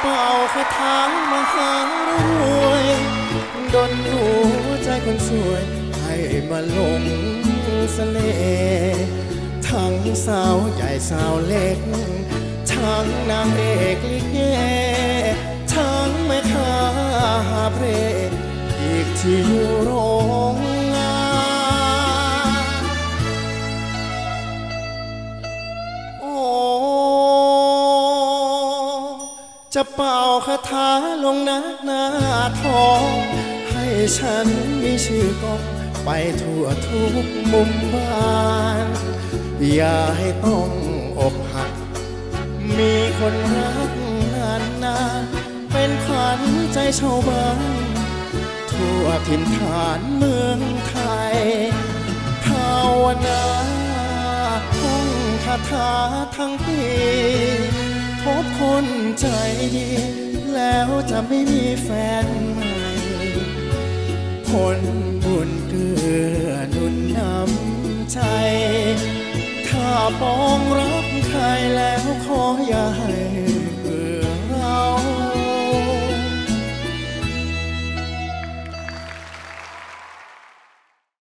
เป่าคาถามหารวยดลหัวใจคนสวยให้มาหลงเสน่ห์ทั้งสาวใหญ่สาวเล็กทั้งนางเอกลิเกทั้งแม่ค้าหาบเร่อีกที่อยู่โรงงานโอ้จะเป่าคาถาลงนักหน้าทองให้ฉันมีชื่อกองไปทั่วทุกมุมบ้านอย่าให้ต้องอกหักมีคนรักนานนานเป็นขวัญใจชาวบ้านทั่วถิ่นฐานเมืองไทยภาวนาท่องคาถาทั้งปีพบคนใจดีแล้วจะไม่มีแฟนใหม่คนบุญเกื้อหนุนนำใจถ้าปองรักใครแล้วขออย่าให้